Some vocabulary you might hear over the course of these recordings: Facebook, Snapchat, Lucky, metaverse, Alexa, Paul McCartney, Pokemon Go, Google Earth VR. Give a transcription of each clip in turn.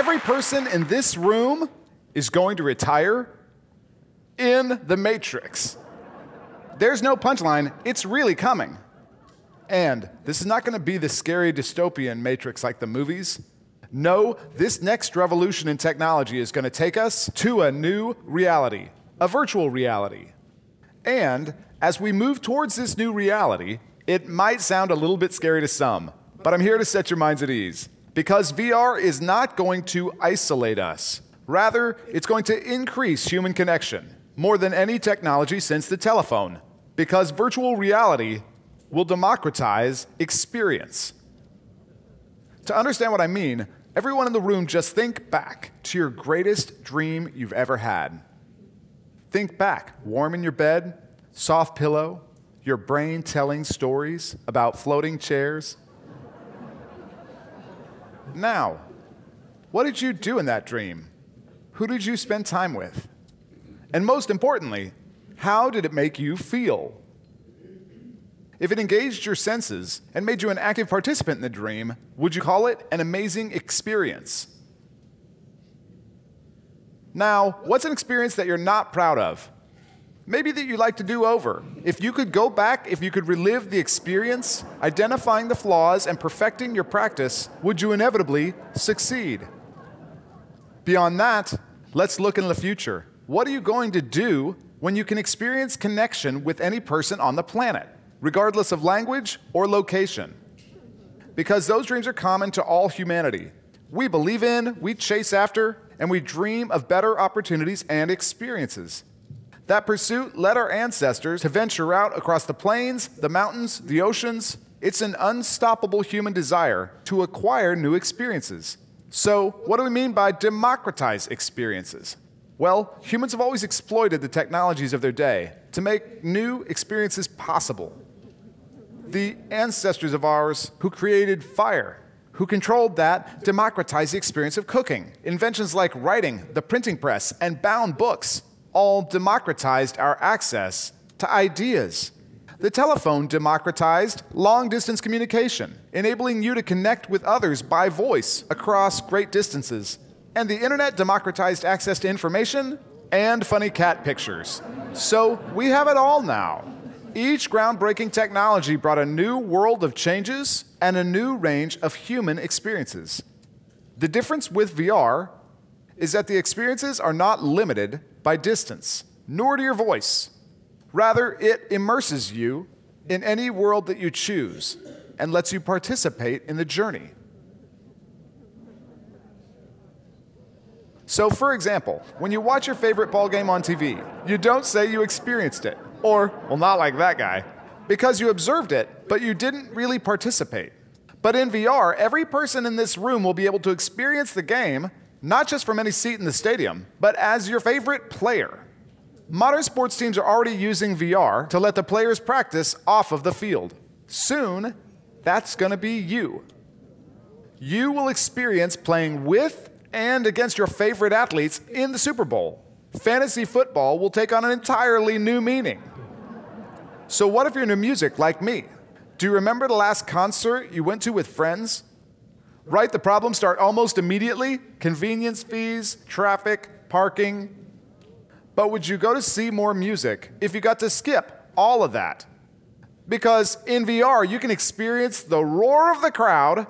every person in this room is going to retire in the Matrix. There's no punchline. It's really coming. And this is not going to be the scary dystopian Matrix like the movies. No, this next revolution in technology is going to take us to a new reality, a virtual reality. And as we move towards this new reality, it might sound a little bit scary to some, but I'm here to set your minds at ease. Because VR is not going to isolate us. Rather, it's going to increase human connection more than any technology since the telephone. Because virtual reality will democratize experience. To understand what I mean, everyone in the room just think back to your greatest dream you've ever had. Think back, warm in your bed, soft pillow, your brain telling stories about floating chairs. Now, what did you do in that dream? Who did you spend time with? And most importantly, how did it make you feel? If it engaged your senses and made you an active participant in the dream, would you call it an amazing experience? Now, what's an experience that you're not proud of? Maybe that you'd like to do over. If you could go back, if you could relive the experience, identifying the flaws and perfecting your practice, would you inevitably succeed? Beyond that, let's look into the future. What are you going to do when you can experience connection with any person on the planet, regardless of language or location? Because those dreams are common to all humanity. We believe in, we chase after, and we dream of better opportunities and experiences. That pursuit led our ancestors to venture out across the plains, the mountains, the oceans. It's an unstoppable human desire to acquire new experiences. So, what do we mean by democratize experiences? Well, humans have always exploited the technologies of their day to make new experiences possible. The ancestors of ours who created fire, who controlled that, democratized the experience of cooking. Inventions like writing, the printing press, and bound books all democratized our access to ideas. The telephone democratized long-distance communication, enabling you to connect with others by voice across great distances. And the internet democratized access to information and funny cat pictures. So we have it all now. Each groundbreaking technology brought a new world of changes and a new range of human experiences. The difference with VR is that the experiences are not limited by distance, nor to your voice. Rather, it immerses you in any world that you choose and lets you participate in the journey. So, for example, when you watch your favorite ball game on TV, you don't say you experienced it, or, well, not like that guy, because you observed it, but you didn't really participate. But in VR, every person in this room will be able to experience the game not just from any seat in the stadium, but as your favorite player. Modern sports teams are already using VR to let the players practice off of the field. Soon, that's going to be you. You will experience playing with and against your favorite athletes in the Super Bowl. Fantasy football will take on an entirely new meaning. So what if you're into music like me? Do you remember the last concert you went to with friends? Right, the problems start almost immediately. Convenience fees, traffic, parking. But would you go to see more music if you got to skip all of that? Because in VR, you can experience the roar of the crowd,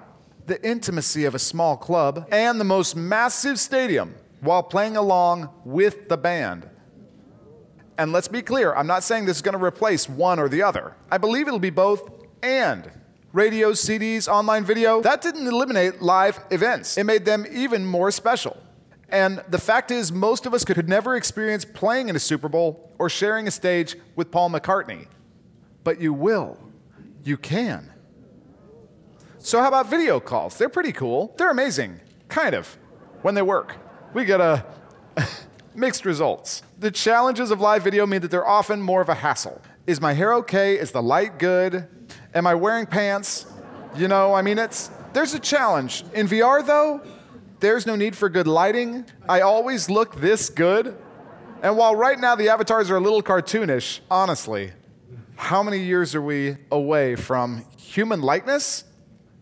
the intimacy of a small club, and the most massive stadium while playing along with the band. And let's be clear, I'm not saying this is going to replace one or the other. I believe it'll be both and. Radio, CDs, online video, that didn't eliminate live events. It made them even more special. And the fact is, most of us could never experience playing in a Super Bowl or sharing a stage with Paul McCartney. But you will. You can. So how about video calls? They're pretty cool. They're amazing. Kind of. When they work. We get mixed results. The challenges of live video mean that they're often more of a hassle. Is my hair okay? Is the light good? Am I wearing pants? You know, I mean, there's a challenge. In VR, though, there's no need for good lighting. I always look this good. And while right now the avatars are a little cartoonish, honestly, how many years are we away from human likeness?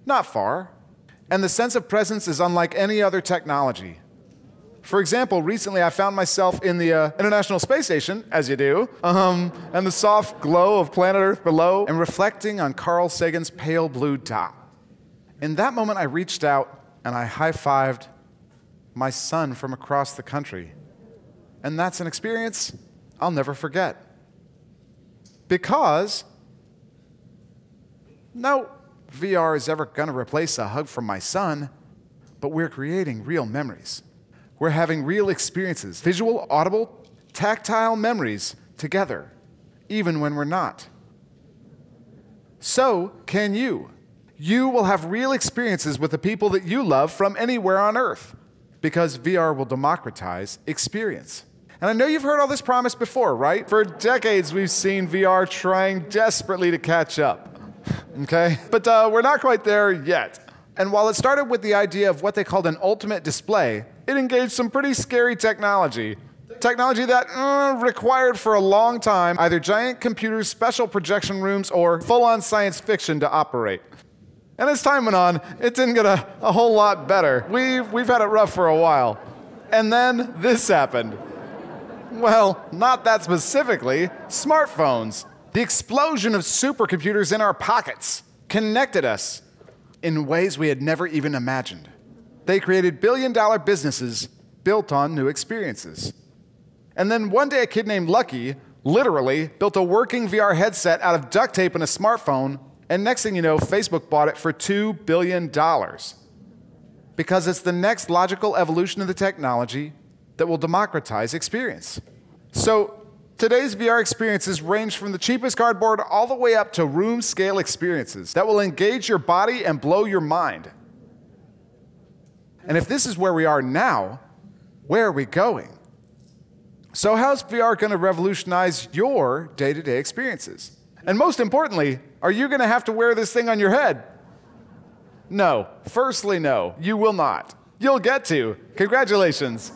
Not far. and the sense of presence is unlike any other technology. For example, recently I found myself in the International Space Station, as you do, and the soft glow of planet Earth below, and reflecting on Carl Sagan's pale blue dot. In that moment, I reached out and I high-fived my son from across the country. And that's an experience I'll never forget. Because no VR is ever going to replace a hug from my son, but we're creating real memories. We're having real experiences, visual, audible, tactile memories together, even when we're not. So can you. You will have real experiences with the people that you love from anywhere on Earth, because VR will democratize experience. And I know you've heard all this promise before, right? For decades, we've seen VR trying desperately to catch up, okay? But we're not quite there yet. And while it started with the idea of what they called an ultimate display, it engaged some pretty scary technology. Technology that required for a long time either giant computers, special projection rooms, or full-on science fiction to operate. And as time went on, it didn't get a whole lot better. We've had it rough for a while. And then this happened. Well, not that specifically. Smartphones. The explosion of supercomputers in our pockets connected us in ways we had never even imagined. They created billion-dollar businesses built on new experiences. And then one day a kid named Lucky literally built a working VR headset out of duct tape and a smartphone, and next thing you know, Facebook bought it for $2 billion. Because it's the next logical evolution of the technology that will democratize experience. So today's VR experiences range from the cheapest cardboard all the way up to room-scale experiences that will engage your body and blow your mind. And if this is where we are now, where are we going? So how's VR going to revolutionize your day-to-day experiences? And most importantly, are you going to have to wear this thing on your head? No. Firstly, no. You will not. You'll get to. Congratulations.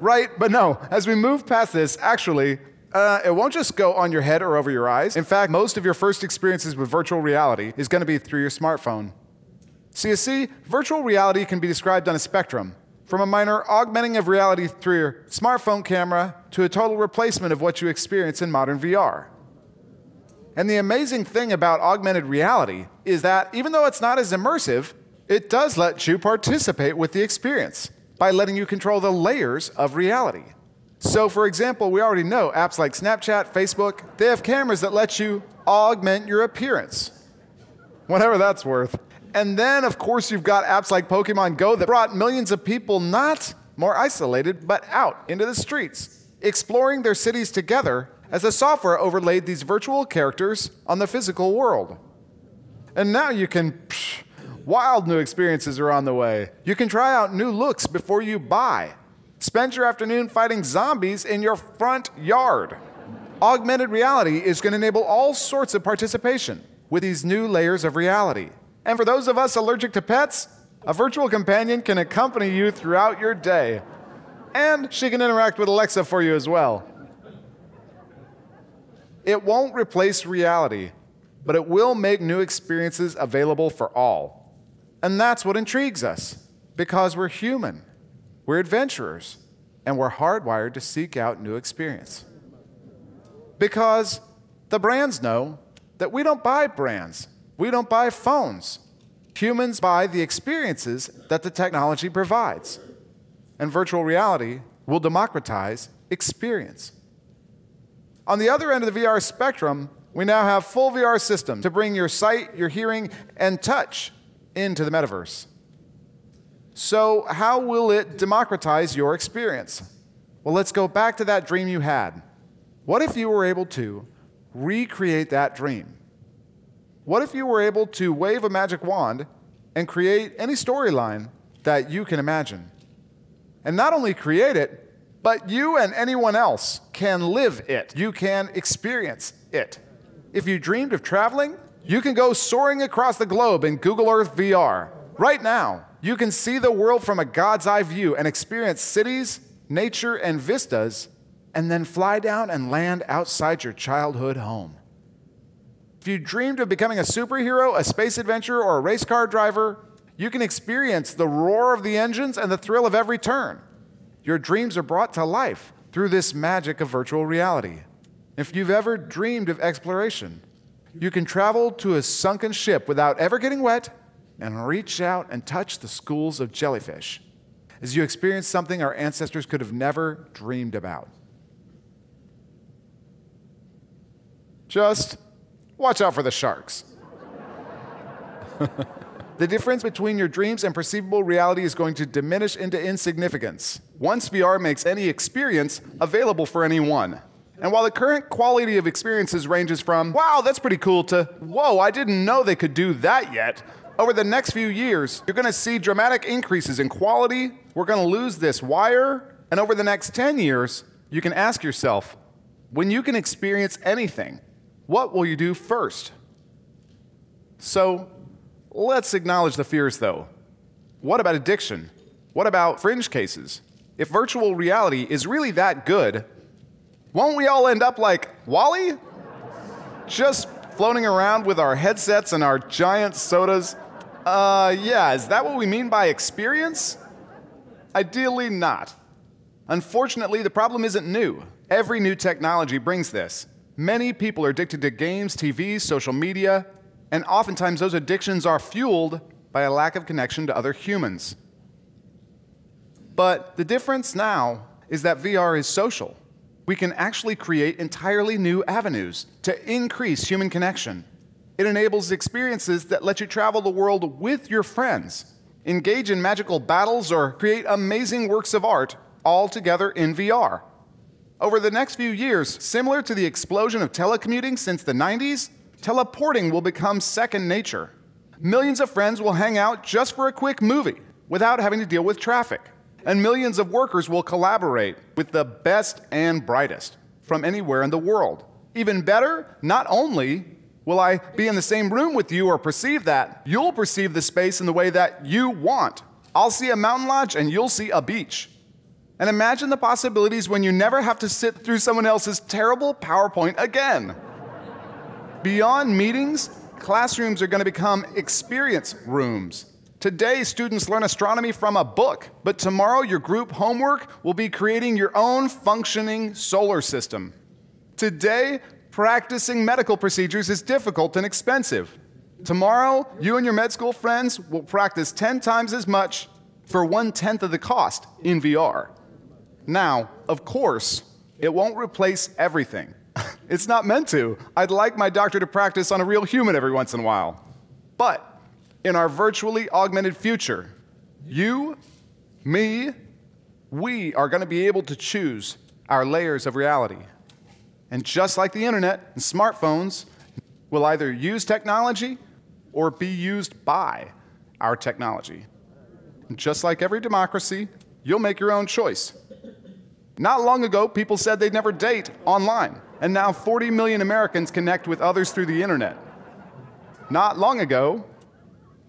Right? But no, as we move past this, actually, it won't just go on your head or over your eyes. In fact, most of your first experiences with virtual reality is going to be through your smartphone. So you see, virtual reality can be described on a spectrum, from a minor augmenting of reality through your smartphone camera to a total replacement of what you experience in modern VR. And the amazing thing about augmented reality is that even though it's not as immersive, it does let you participate with the experience by letting you control the layers of reality. So for example, we already know apps like Snapchat, Facebook, they have cameras that let you augment your appearance, whatever that's worth. And then, of course, you've got apps like Pokemon Go that brought millions of people not more isolated, but out into the streets, exploring their cities together as the software overlaid these virtual characters on the physical world. And now you can wild new experiences are on the way. You can try out new looks before you buy. Spend your afternoon fighting zombies in your front yard. Augmented reality is going to enable all sorts of participation with these new layers of reality. And for those of us allergic to pets, a virtual companion can accompany you throughout your day. And she can interact with Alexa for you as well. It won't replace reality, but it will make new experiences available for all. And that's what intrigues us, because we're human, we're adventurers, and we're hardwired to seek out new experience. Because the brands know that we don't buy brands, we don't buy phones. Humans buy the experiences that the technology provides. And virtual reality will democratize experience. On the other end of the VR spectrum, we now have full VR systems to bring your sight, your hearing, and touch into the metaverse. So how will it democratize your experience? Well, let's go back to that dream you had. What if you were able to recreate that dream? What if you were able to wave a magic wand and create any storyline that you can imagine? And not only create it, but you and anyone else can live it. You can experience it. If you dreamed of traveling, you can go soaring across the globe in Google Earth VR. Right now, you can see the world from a god's eye view and experience cities, nature, and vistas, and then fly down and land outside your childhood home. If you dreamed of becoming a superhero, a space adventurer, or a race car driver, You can experience the roar of the engines and the thrill of every turn. Your dreams are brought to life through this magic of virtual reality. If you've ever dreamed of exploration, you can travel to a sunken ship without ever getting wet and reach out and touch the schools of jellyfish as you experience something our ancestors could have never dreamed about. Just watch out for the sharks. The difference between your dreams and perceivable reality is going to diminish into insignificance once VR makes any experience available for anyone. And while the current quality of experiences ranges from, wow, that's pretty cool, to, whoa, I didn't know they could do that yet, over the next few years, you're going to see dramatic increases in quality. We're going to lose this wire. And over the next 10 years, you can ask yourself, when you can experience anything, what will you do first? So let's acknowledge the fears, though. What about addiction? What about fringe cases? If virtual reality is really that good, won't we all end up like Wally? Just floating around with our headsets and our giant sodas? Yeah, is that what we mean by experience? Ideally not. Unfortunately, the problem isn't new. Every new technology brings this. Many people are addicted to games, TV, social media, and oftentimes those addictions are fueled by a lack of connection to other humans. But the difference now is that VR is social. We can actually create entirely new avenues to increase human connection. It enables experiences that let you travel the world with your friends, engage in magical battles, or create amazing works of art, all together in VR. Over the next few years, similar to the explosion of telecommuting since the 90s, teleporting will become second nature. Millions of friends will hang out just for a quick movie without having to deal with traffic. And millions of workers will collaborate with the best and brightest from anywhere in the world. Even better, not only will I be in the same room with you or perceive that, you'll perceive the space in the way that you want. I'll see a mountain lodge and you'll see a beach. And imagine the possibilities when you never have to sit through someone else's terrible PowerPoint again. Beyond meetings, classrooms are going to become experience rooms. Today, students learn astronomy from a book, but tomorrow your group homework will be creating your own functioning solar system. Today, practicing medical procedures is difficult and expensive. Tomorrow, you and your med school friends will practice 10 times as much for 1/10 of the cost in VR. Now, of course, it won't replace everything. It's not meant to. I'd like my doctor to practice on a real human every once in a while. But in our virtually augmented future, you, me, we are going to be able to choose our layers of reality. And just like the internet and smartphones, we'll either use technology or be used by our technology. And just like every democracy, you'll make your own choice. Not long ago, people said they'd never date online, and now 40 million Americans connect with others through the internet. Not long ago,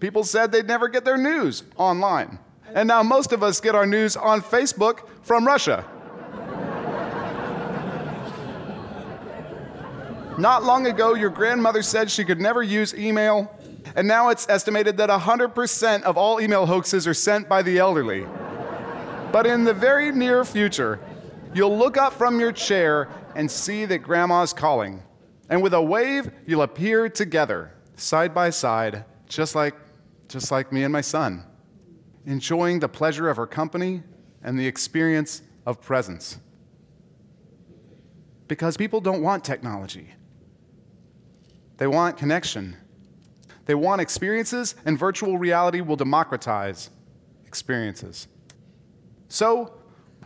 people said they'd never get their news online. And now most of us get our news on Facebook from Russia. Not long ago, your grandmother said she could never use email, and now it's estimated that 100% of all email hoaxes are sent by the elderly. But in the very near future, you'll look up from your chair and see that Grandma's calling. And with a wave, you'll appear together, side by side, just like me and my son, enjoying the pleasure of her company and the experience of presence. Because people don't want technology. They want connection. They want experiences, and virtual reality will democratize experiences. So,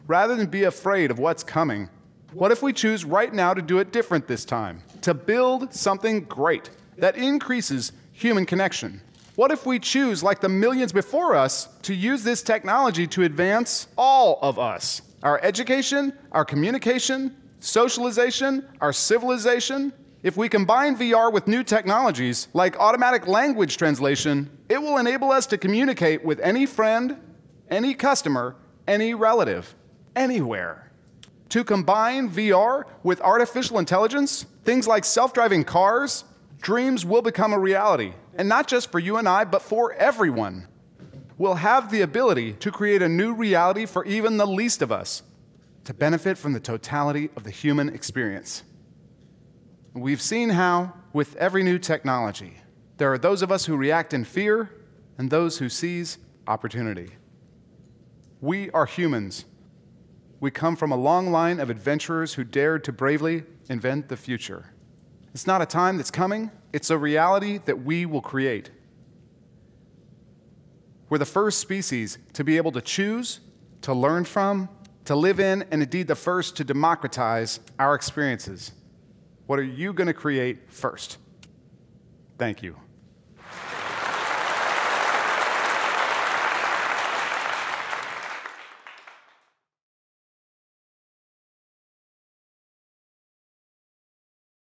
rather than be afraid of what's coming, what if we choose right now to do it different this time? To build something great that increases human connection. What if we choose, like the millions before us, to use this technology to advance all of us? Our education, our communication, socialization, our civilization. If we combine VR with new technologies, like automatic language translation, it will enable us to communicate with any friend, any customer, any relative, anywhere. To combine VR with artificial intelligence, things like self-driving cars, dreams will become a reality, and not just for you and I, but for everyone. will have the ability to create a new reality for even the least of us, to benefit from the totality of the human experience. We've seen how, with every new technology, there are those of us who react in fear and those who seize opportunity. We are humans. We come from a long line of adventurers who dared to bravely invent the future. It's not a time that's coming, it's a reality that we will create. We're the first species to be able to choose, to learn from, to live in, and indeed the first to democratize our experiences. What are you going to create first? Thank you.